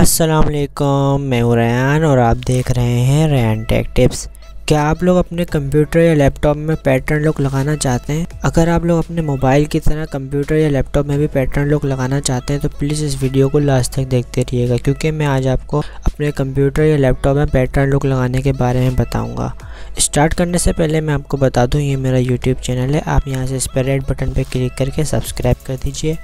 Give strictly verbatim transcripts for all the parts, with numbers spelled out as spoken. अस्सलाम वालेकुम, मैं हूँ रैयान और आप देख रहे हैं रैयान टेक टिप्स। क्या आप लोग अपने कंप्यूटर या लैपटॉप में पैटर्न लॉक लगाना चाहते हैं? अगर आप लोग अपने मोबाइल की तरह कंप्यूटर या लैपटॉप में भी पैटर्न लॉक लगाना चाहते हैं तो प्लीज़ इस वीडियो को लास्ट तक देखते रहिएगा, क्योंकि मैं आज आपको अपने कंप्यूटर या लैपटॉप में पैटर्न लॉक लगाने के बारे में बताऊँगा। स्टार्ट करने से पहले मैं आपको बता दूँ, ये मेरा यूट्यूब चैनल है। आप यहाँ से इस पर रेड बटन पर क्लिक करके सब्सक्राइब कर दीजिए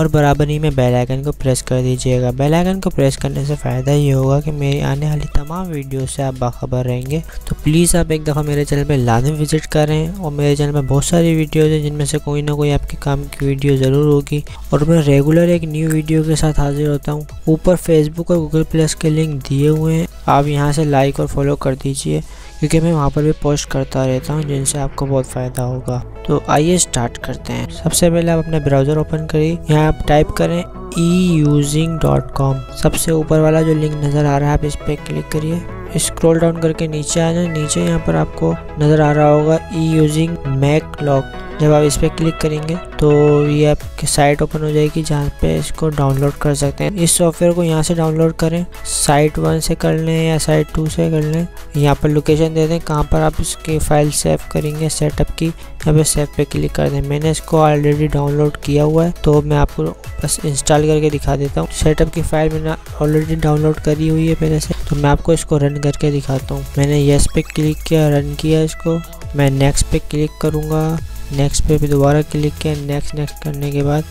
और बराबर ही में बेल आइकन को प्रेस कर दीजिएगा। बेल आइकन को प्रेस करने से फ़ायदा ये होगा कि मेरी आने वाली तमाम वीडियो से आप बाखबर रहेंगे। तो प्लीज़ आप एक दफ़ा मेरे चैनल पर लाजमी विज़िट करें और मेरे चैनल पर बहुत सारी वीडियोज़ हैं, जिनमें से कोई ना कोई आपके काम की वीडियो ज़रूर होगी और मैं रेगुलर एक न्यू वीडियो के साथ हाजिर होता हूँ। ऊपर फेसबुक और गूगल प्लस के लिंक दिए हुए हैं, आप यहाँ से लाइक और फॉलो कर दीजिए, क्योंकि मैं वहाँ पर भी पोस्ट करता रहता हूँ, जिनसे आपको बहुत फ़ायदा होगा। तो आइए स्टार्ट करते हैं। सबसे पहले आप अपने ब्राउज़र ओपन करिए, यहाँ आप टाइप करें ई यूजिंग डॉट कॉम। सबसे ऊपर वाला जो लिंक नज़र आ रहा है आप इस पर क्लिक करिए। स्क्रॉल डाउन करके नीचे आ जाए। नीचे यहाँ पर आपको नज़र आ रहा होगा ई यूजिंग मैक लॉक। जब आप इस पर क्लिक करेंगे तो ये आपकी साइट ओपन हो जाएगी, जहाँ पे इसको डाउनलोड कर सकते हैं। इस सॉफ्टवेयर को यहाँ से डाउनलोड करें, साइट वन से कर लें या साइट टू से कर लें। यहाँ पर लोकेशन दे दें कहाँ पर आप इसकी फ़ाइल सेव करेंगे, सेटअप की। अब सेव पे क्लिक कर दें। मैंने इसको ऑलरेडी डाउनलोड किया हुआ है तो मैं आपको बस इंस्टॉल करके दिखा देता हूँ। सेटअप की फ़ाइल मैंने ऑलरेडी डाउनलोड करी हुई है पहले से, तो मैं आपको इसको रन करके दिखाता हूँ। मैंने येस पे क्लिक किया, रन किया इसको। मैं नेक्स्ट पे क्लिक करूँगा, नेक्स्ट पे भी दोबारा क्लिक किया, नेक्स्ट नेक्स्ट करने के बाद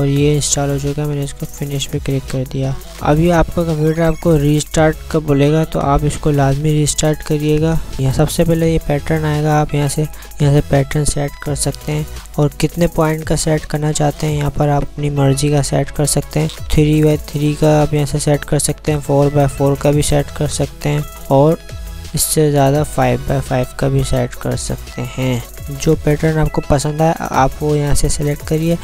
और ये इंस्टॉल हो चुका है। मैंने इसको फिनिश पे क्लिक कर दिया। अब ये आपका कंप्यूटर आपको रीस्टार्ट का बोलेगा, तो आप इसको लाजमी रीस्टार्ट करिएगा। यहाँ सबसे पहले ये पैटर्न आएगा, आप यहाँ से यहाँ से पैटर्न सेट कर सकते हैं और कितने पॉइंट का सेट करना चाहते हैं यहाँ पर आप अपनी मर्ज़ी का सेट कर सकते हैं। थ्री बाई थ्री का आप यहाँ से सेट कर सकते हैं, फोर बाई फोर का भी सेट कर सकते हैं और इससे ज़्यादा फाइव बाई फाइव का भी सेट कर सकते हैं। जो पैटर्न आपको पसंद आए आप वो यहाँ से सेलेक्ट करिए।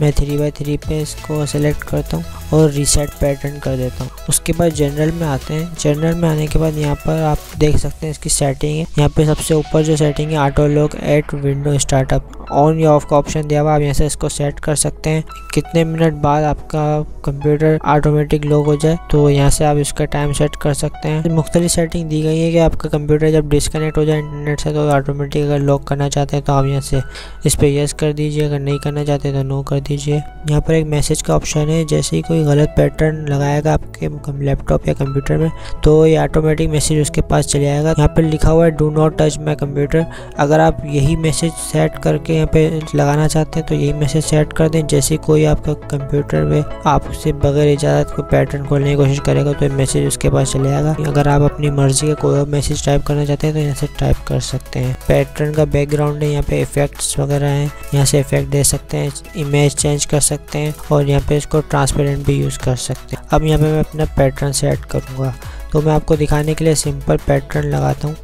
मैं थ्री बाई थ्री पे इसको सेलेक्ट करता हूँ और रीसेट पैटर्न कर देता हूँ। उसके बाद जनरल में आते हैं। जनरल में आने के बाद यहाँ पर आप देख सकते हैं इसकी सेटिंग है। यहाँ पे सबसे ऊपर जो सेटिंग है auto lock at window startup on या ऑफ का ऑप्शन दिया हुआ, आप यहाँ से इसको सेट कर सकते हैं। कितने मिनट बाद आपका कंप्यूटर ऑटोमेटिक लॉक हो जाए, तो यहाँ से आप इसका टाइम सेट कर सकते हैं। मुख्तलिफ सेटिंग दी गई है कि आपका कंप्यूटर जब डिस्कनेक्ट हो जाए इंटरनेट से तो ऑटोमेटिक अगर लॉक करना चाहते हैं तो आप यहाँ से इस पर येस कर दीजिए, अगर नहीं करना चाहते तो नो कर दीजिए। यहाँ पर एक मैसेज का ऑप्शन है, जैसे ही कोई गलत पैटर्न लगाएगा आपके लैपटॉप या कंप्यूटर में तो ये ऑटोमेटिक मैसेज उसके पास चले आएगा। यहाँ पर लिखा हुआ है do not touch my computer. अगर आप यही मैसेज सेट करके यहाँ पे लगाना चाहते हैं तो यही मैसेज सेट कर दें। जैसे कोई आपका कंप्यूटर में आपसे बगैर इजाज़त को पैटर्न खोलने की कोशिश करेगा तो मैसेज उसके पास चले आएगा। अगर आप अपनी मर्जी का कोई मैसेज टाइप करना चाहते हैं तो यहाँ से टाइप कर सकते हैं। पैटर्न का बैकग्राउंड है, यहाँ पे इफेक्ट्स वगैरह हैं, यहाँ से इफेक्ट दे सकते हैं, इमेज चेंज कर सकते हैं और यहाँ पे इसको ट्रांसपेरेंट भी यूज़ कर सकते हैं। अब यहाँ पे मैं अपना पैटर्न सेट करूँगा, तो मैं आपको दिखाने के लिए सिंपल पैटर्न लगाता हूँ।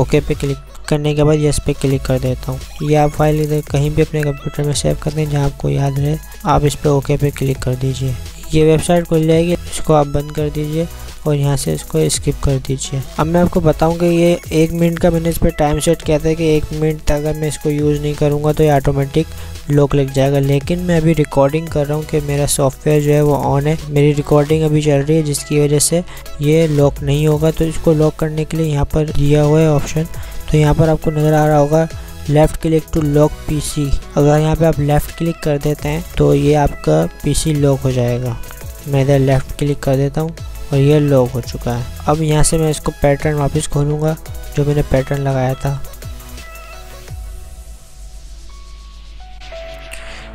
ओके पे क्लिक करने के बाद यस पे क्लिक कर देता हूँ। ये आप फाइल इधर कहीं भी अपने कंप्यूटर में सेव करते हैं जहाँ आपको याद रहे, आप इस पर ओके पे क्लिक कर दीजिए। ये वेबसाइट खुल जाएगी, इसको आप बंद कर दीजिए और यहाँ से इसको स्किप कर दीजिए। अब मैं आपको बताऊँ कि ये एक मिनट का मैंने इस पर टाइम सेट किया था कि एक मिनट तक अगर मैं इसको यूज़ नहीं करूँगा तो ये ऑटोमेटिक लॉक लग जाएगा, लेकिन मैं अभी रिकॉर्डिंग कर रहा हूँ कि मेरा सॉफ्टवेयर जो है वो ऑन है, मेरी रिकॉर्डिंग अभी चल रही है, जिसकी वजह से ये लॉक नहीं होगा। तो इसको लॉक करने के लिए यहाँ पर दिया हुआ है ऑप्शन, तो यहाँ पर आपको नज़र आ रहा होगा left click to lock PC. अगर यहाँ पे आप लेफ़्ट क्लिक कर देते हैं तो ये आपका पीसी लॉक हो जाएगा। मैं इधर लेफ़्ट क्लिक कर देता हूँ और ये लॉक हो चुका है। अब यहाँ से मैं इसको पैटर्न वापस खोलूँगा जो मैंने पैटर्न लगाया था।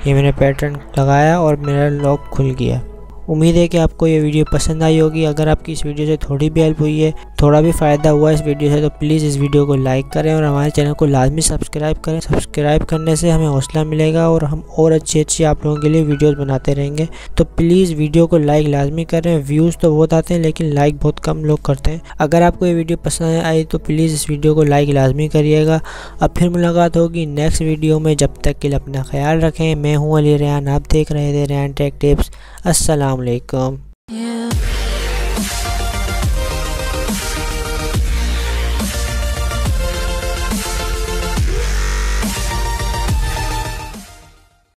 ये मैंने पैटर्न लगाया और मेरा लॉक खुल गया। उम्मीद है कि आपको ये वीडियो पसंद आई होगी। अगर आपकी इस वीडियो से थोड़ी भी हेल्प हुई है, थोड़ा भी फ़ायदा हुआ इस वीडियो से, तो प्लीज़ इस वीडियो को लाइक करें और हमारे चैनल को लाजमी सब्सक्राइब करें। सब्सक्राइब करने से हमें हौसला मिलेगा और हम और अच्छी अच्छी आप लोगों के लिए वीडियोस बनाते रहेंगे। तो प्लीज़ वीडियो को लाइक लाजमी करें। व्यूज़ तो बहुत आते हैं लेकिन लाइक बहुत कम लोग करते हैं। अगर आपको ये वीडियो पसंद आई तो प्लीज़ इस वीडियो को लाइक लाजमी करिएगा। अब फिर मुलाकात होगी नेक्स्ट वीडियो में। जब तक के लिए अपना ख्याल रखें। मैं हूँ अली रैयान, आप देख रहे थे रैयान टेक टिप्स। अस्सलाम वालेकुम।